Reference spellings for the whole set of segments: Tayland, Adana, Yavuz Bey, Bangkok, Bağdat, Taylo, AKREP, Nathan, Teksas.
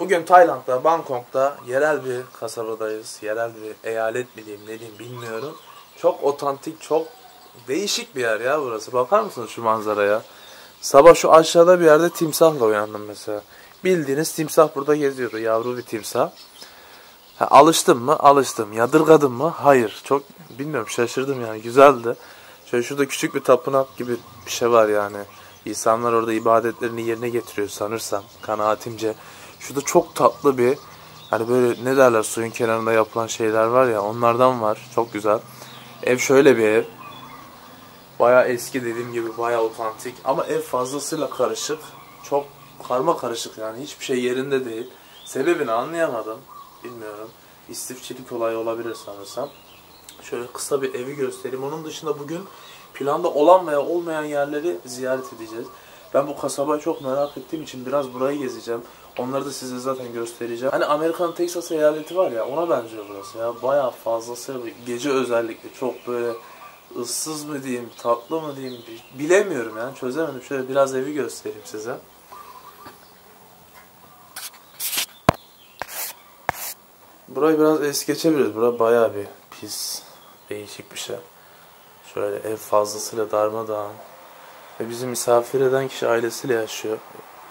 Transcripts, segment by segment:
Bugün Tayland'da, Bangkok'ta yerel bir kasabadayız. Yerel bir eyalet mi diyeyim, ne diyeyim bilmiyorum. Çok otantik, çok değişik bir yer ya burası. Bakar mısınız şu manzaraya? Sabah şu aşağıda bir yerde timsahla uyandım mesela. Bildiğiniz timsah burada geziyordu. Yavru bir timsah. Ha, alıştım mı? Alıştım. Yadırgadım mı? Hayır. Çok bilmiyorum, şaşırdım yani. Güzeldi. Şöyle şurada küçük bir tapınak gibi bir şey var yani. İnsanlar orada ibadetlerini yerine getiriyor sanırsam. Kanaatimce. Şurada çok tatlı bir, hani böyle ne derler, suyun kenarında yapılan şeyler var ya, onlardan var. Çok güzel. Ev şöyle bir ev. Bayağı eski, dediğim gibi bayağı otantik. Ama ev fazlasıyla karışık. Çok karma karışık yani. Hiçbir şey yerinde değil. Sebebini anlayamadım. Bilmiyorum. İstifçilik olayı olabilir sanırsam. Şöyle kısa bir evi göstereyim. Onun dışında bugün planda olan veya olmayan yerleri ziyaret edeceğiz. Ben bu kasabayı çok merak ettiğim için biraz burayı gezeceğim. Onları da size zaten göstereceğim. Hani Amerika'nın Teksas eyaleti var ya, ona benziyor burası ya. Bayağı fazlası, gece özellikle çok böyle ıssız mı diyeyim, tatlı mı diyeyim bilemiyorum yani, çözemedim. Şöyle biraz evi göstereyim size. Burayı biraz es geçebiliriz. Burası bayağı bir pis, değişik bir şey. Şöyle ev fazlasıyla darmadağın. Ve bizi misafir eden kişi ailesiyle yaşıyor.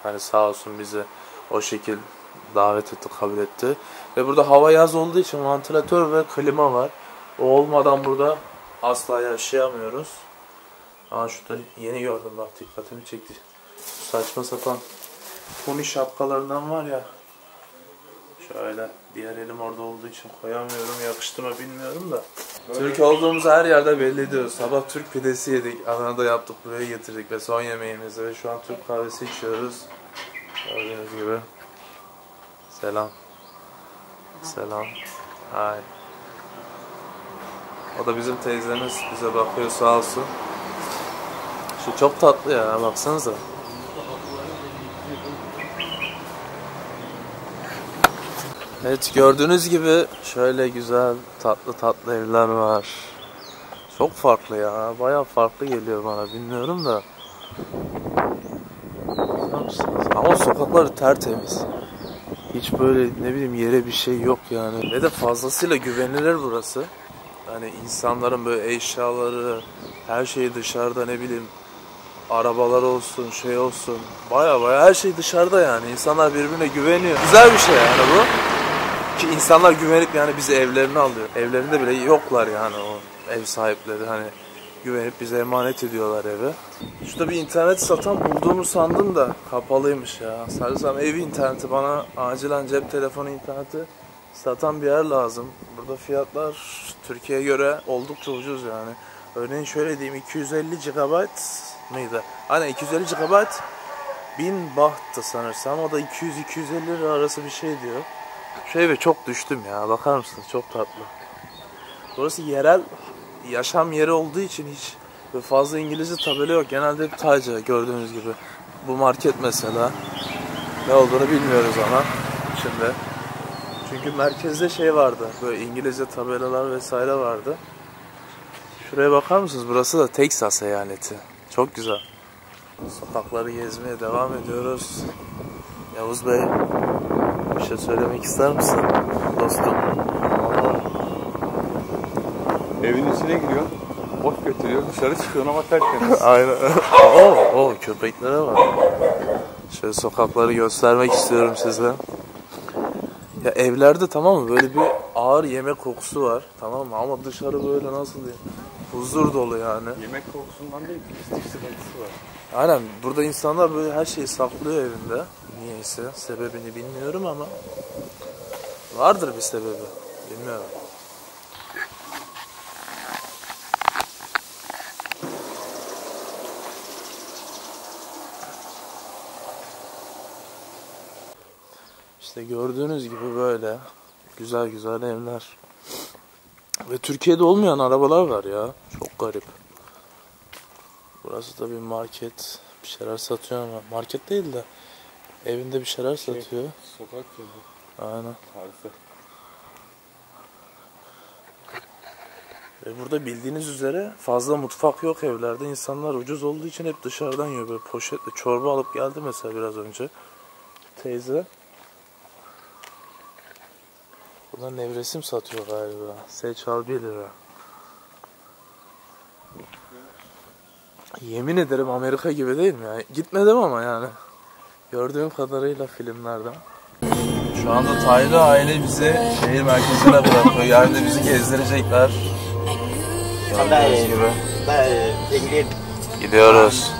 Hani sağ olsun bizi o şekil davet etti, kabul etti. Ve burada hava yaz olduğu için vantilatör ve klima var. O olmadan burada asla yaşayamıyoruz. Aa, şurada yeni gördüm bak, dikkatimi çekti. Saçma sapan pony şapkalarından var ya. Şöyle diğer elim orada olduğu için koyamıyorum, yakıştı mı bilmiyorum da. Türk olduğumuzu her yerde belli ediyoruz. Sabah Türk pidesi yedik, Adana'da yaptık, buraya getirdik ve son yemeğimizi, ve şu an Türk kahvesi içiyoruz. Gördüğünüz gibi. Selam. Selam. Hi. O da bizim teyzemiz, bize bakıyor sağ olsun. Şu çok tatlı ya, baksanıza. Evet, gördüğünüz gibi şöyle güzel tatlı tatlı evler var. Çok farklı ya, bayağı farklı geliyor bana, bilmiyorum da. Ama sokakları tertemiz. Hiç böyle ne bileyim yere bir şey yok yani. Ve de fazlasıyla güvenilir burası. Hani insanların böyle eşyaları, her şeyi dışarıda, ne bileyim arabalar olsun, şey olsun. Bayağı bayağı her şey dışarıda yani. İnsanlar birbirine güveniyor. Güzel bir şey yani bu. Ki insanlar güvenip yani bizi evlerine alıyor. Evlerinde bile yoklar yani o ev sahipleri, hani güvenip bize emanet ediyorlar evi. Şurada bir internet satan bulduğumu sandım da kapalıymış ya. Sanırsam ev interneti, bana acilen cep telefonu interneti satan bir yer lazım. Burada fiyatlar Türkiye'ye göre oldukça ucuz yani. Örneğin şöyle diyeyim, 250 GB mıydı? Hani 250 GB 1000 bahttı sanırsam, o da 200-250 lira arası bir şey diyor. Şöyle çok düştüm ya, bakar mısınız, çok tatlı. Burası yerel yaşam yeri olduğu için hiç fazla İngilizce tabela yok. Genelde hep Tayca, gördüğünüz gibi. Bu market mesela, ne olduğunu bilmiyoruz ama şimdi. Çünkü merkezde şey vardı, böyle İngilizce tabelalar vesaire vardı. Şuraya bakar mısınız, burası da Teksas eyaleti. Çok güzel. Sokakları gezmeye devam ediyoruz. Yavuz Bey, bir şey söylemek ister misin dostum? Evin içine giriyor, bok götürüyor, dışarı çıkıyor ama tertemiz. Aynen. Oo, köpeklere bak. Şöyle sokakları göstermek istiyorum size. Ya evlerde, tamam mı, böyle bir ağır yemek kokusu var, tamam mı, ama dışarı böyle nasıl diyeyim, huzur dolu yani. Yemek kokusundan değil, pislik sıkıntısı var. Aynen, burada insanlar böyle her şeyi saklıyor evinde. Niyeyse, sebebini bilmiyorum ama vardır bir sebebi, bilmiyorum. İşte gördüğünüz gibi böyle güzel güzel evler. Ve Türkiye'de olmayan arabalar var ya, çok garip. Burası da bir market, bir şeyler satıyor ama market değil de evinde bir şeyler satıyor. Sokak gibi. Aynen. Tarifi. Ve burada bildiğiniz üzere fazla mutfak yok evlerde. İnsanlar ucuz olduğu için hep dışarıdan yiyor. Böyle poşetle çorba alıp geldi mesela biraz önce teyze. Burada nevresim satıyor galiba. Seçal 1 lira. Yemin ederim Amerika gibi değil mi ya? Gitmedim ama yani. Gördüğüm kadarıyla filmlerden. Şu anda Taylo aile bizi şehir merkezine bırakıyor. Yani de bizi gezdirecekler. Gördüğünüz gibi. Gidiyoruz.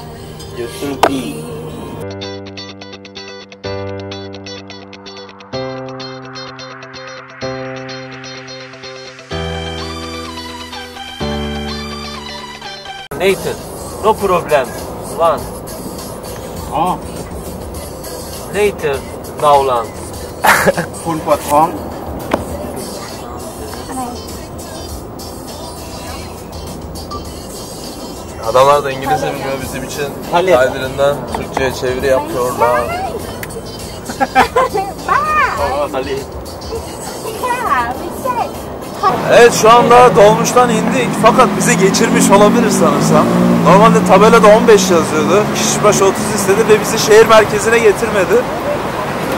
Nathan, no problem. One. Oh. Later, now land. คุณปวดท้องอะไร Adamlar da İngilizce bilmiyor bizim için. Aydın'dan Türkçe'ye çeviri yapıyorlar. Evet, şu anda dolmuştan indik fakat bizi geçirmiş olabilir sanırsam. Normalde tabelada 15 yazıyordu. Kişi başı 30 istedi ve bizi şehir merkezine getirmedi.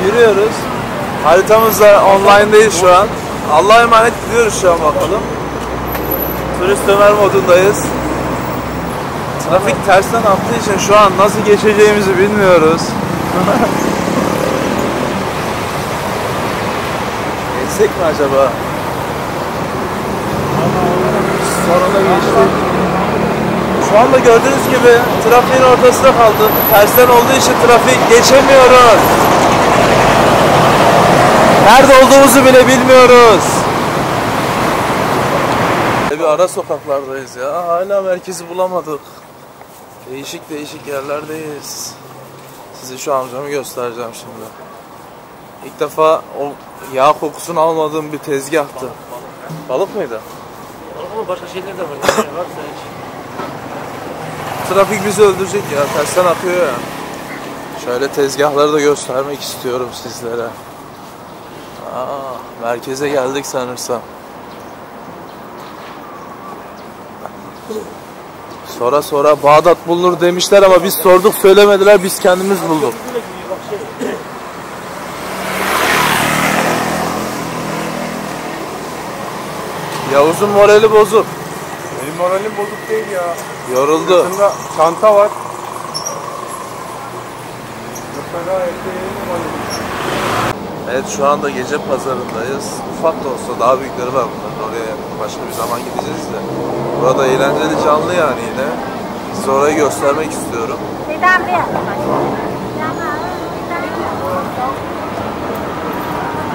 Yürüyoruz. Haritamız da online değil şu an. Allah'a emanet gidiyoruz şu an bakalım. Turist Ömer modundayız. Trafik tersten attığı için şu an nasıl geçeceğimizi bilmiyoruz. Geçsek mi acaba? Şu anda gördüğünüz gibi trafiğin ortasında kaldım. Tersten olduğu için trafik geçemiyoruz. Nerede olduğumuzu bile bilmiyoruz. Bir ara sokaklardayız ya. Hala merkezi bulamadık. Değişik değişik yerlerdeyiz. Size şu amcamı göstereceğim şimdi. İlk defa o yağ kokusunu almadığım bir tezgahtı. Balık mıydı? Ama başka şeyler de var. Trafik bizi öldürecek ya. Tersten akıyor ya. Şöyle tezgahları da göstermek istiyorum sizlere. Aa, merkeze geldik sanırsam. Sonra Bağdat bulunur demişler ama biz sorduk söylemediler. Biz kendimiz bulduk. Yavuz'un morali bozuk. Benim moralim bozuk değil ya. Yoruldu. Sırtında çanta var. Evet, şu anda gece pazarındayız. Ufak da olsa daha büyükleri var bunların. Oraya başka bir zaman gideceğiz de. Burada eğlenceli, canlı yani yine. Size orayı göstermek istiyorum.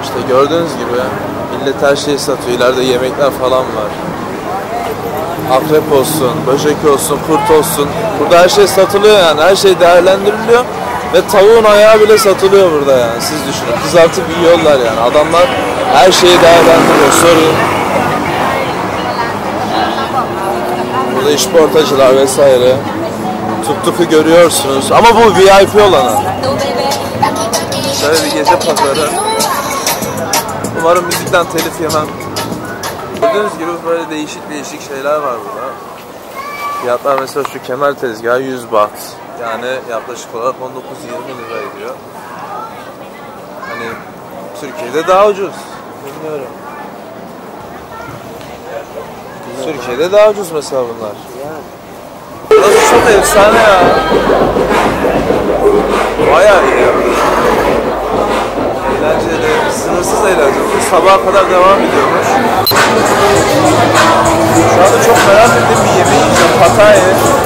İşte gördüğünüz gibi. Millet her şeyi satıyor. İleride yemekler falan var. Akrep olsun, böcek olsun, kurt olsun. Burada her şey satılıyor yani. Her şey değerlendiriliyor. Ve tavuğun ayağı bile satılıyor burada yani. Siz düşünün. Kızartıp yiyorlar yani. Adamlar her şeyi değerlendiriyor. Sorun. Burada işportacılar vesaire. Tuk-tuk'u görüyorsunuz. Ama bu VIP olanı. Şöyle bir gece pazarı. Umarım müzikten telif yemem. Gördüğünüz gibi böyle değişik değişik şeyler var burada. Fiyatlar mesela şu kemer tezgahı 100 baht. Yani yaklaşık olarak 19-20 lira ediyor. Hani Türkiye'de daha ucuz. Bilmiyorum. Türkiye'de daha ucuz mesela bunlar. Burası çok efsane ya. Bayağı iyi ya. Eğlenceli, sınırsız eğlence. Sabaha kadar devam ediyormuş. Şu anda çok merak ettiğim bir yemeği yiyeceğim. Pataya,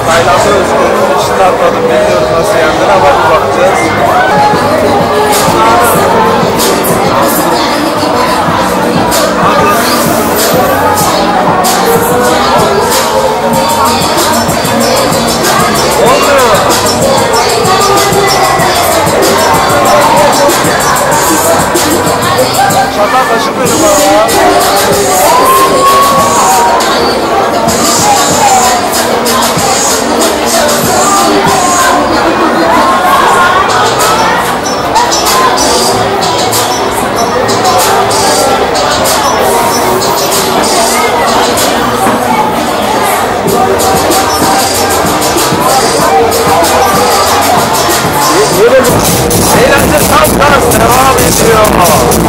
Tayland'a özgü. İçini atladım, bilmiyorum nasıl yendiğine ama bir bakacağız. Çatal taşım benim bana ya. Eğlence tam gaz devam ediyor.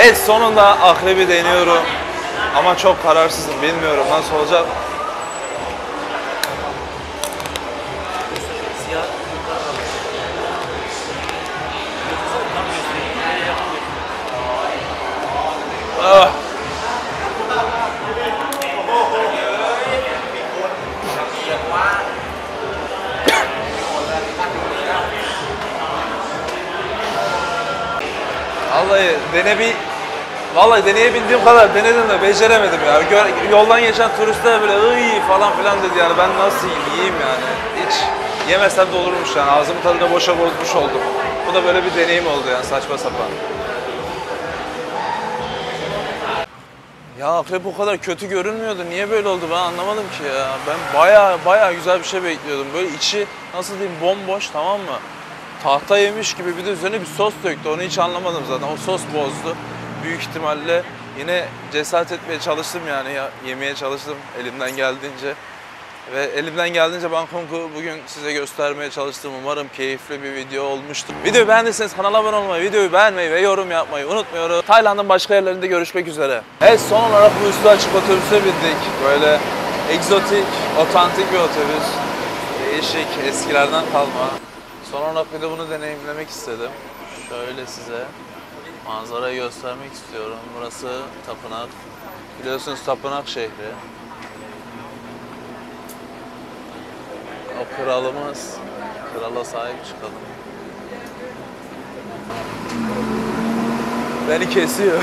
Evet, sonunda akrebi deniyorum. Ama çok kararsızım, bilmiyorum nasıl olacak. Ah. Vallahi deneyebildiğim kadar denedim de beceremedim ya. Yoldan geçen turistler böyle ıy falan filan dedi yani, ben nasıl yiyeyim yani. Hiç yemesem de olurmuş yani, ağzımın tadını boşa bozmuş oldum. Bu da böyle bir deneyim oldu yani, saçma sapan. Ya akrep o kadar kötü görünmüyordu. Niye böyle oldu ben anlamadım ki ya. Ben bayağı güzel bir şey bekliyordum. Böyle içi nasıl diyeyim bomboş, tamam mı? Tahta yemiş gibi, bir de üzerine bir sos döktü. Onu hiç anlamadım zaten. O sos bozdu. Büyük ihtimalle yine cesaret etmeye çalıştım yani. Ya, yemeye çalıştım elimden geldiğince. Ve elimden geldiğince Bangkok'u bugün size göstermeye çalıştım. Umarım keyifli bir video olmuştur. Videoyu beğendiyseniz kanala abone olmayı, videoyu beğenmeyi ve yorum yapmayı unutmuyoruz. Tayland'ın başka yerlerinde görüşmek üzere. Evet, son olarak bu üstü açık otobüse bindik. Böyle egzotik, otantik bir otobüs. Değişik, eskilerden kalma. Son olarak bir de bunu deneyimlemek istedim. Şöyle size manzarayı göstermek istiyorum. Burası tapınak. Biliyorsunuz tapınak şehri. O kralımız. Krala sahip çıkalım. Beni kesiyor.